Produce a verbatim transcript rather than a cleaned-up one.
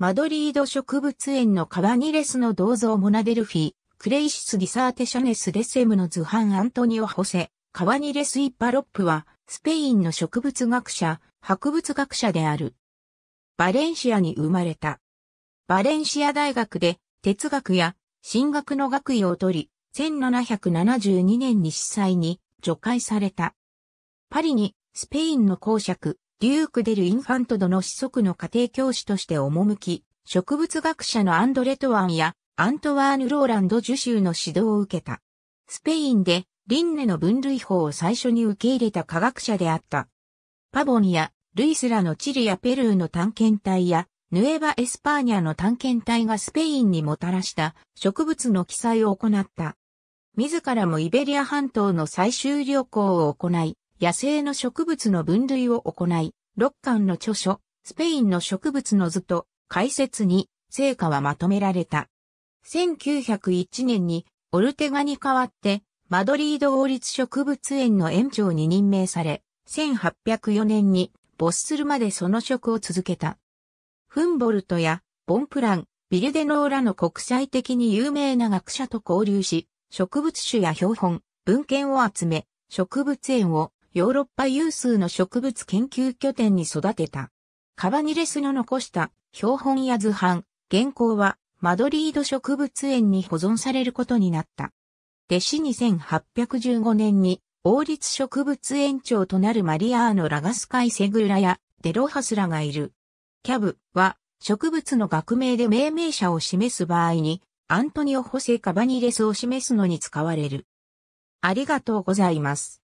マドリード植物園のカバニレスの銅像モナデルフィ、クレイシス・ギサーテシャネス・デセムの図版アントニオ・ホセ、カバニレス・イッパロップは、スペインの植物学者、博物学者である。バレンシアに生まれた。バレンシア大学で哲学や神学の学位を取り、せんななひゃくななじゅうにねんに司祭に叙階された。パリにスペインの公爵、デューク・デル・インファントドの子息の家庭教師として赴き、植物学者のアンドレ・トワンやアントワーヌ・ローランド・ジュシューの指導を受けた。スペインでリンネの分類法を最初に受け入れた科学者であった。パボンやルイスらのチリやペルーの探検隊やヌエバ・エスパーニャの探検隊がスペインにもたらした植物の記載を行った。自らもイベリア半島の採集旅行を行い、野生の植物の分類を行い、ろっかんの著書、スペインの植物の図と解説に成果はまとめられた。せんきゅうひゃくいちねんにオルテガに代わってマドリード王立植物園の園長に任命され、せんはっぴゃくよねんに没するまでその職を続けた。フンボルトやボンプラン、ビルデノーらの国際的に有名な学者と交流し、植物種や標本、文献を集め、植物園をヨーロッパ有数の植物研究拠点に育てた。カバニレスの残した標本や図版、原稿はマドリード植物園に保存されることになった。弟子にせんはっぴゃくじゅうごねんに王立植物園長となるマリアーノ・ラガスカイ・セグーラやデロハスらがいる。キャブは植物の学名で命名者を示す場合にアントニオ・ホセ・カバニレスを示すのに使われる。ありがとうございます。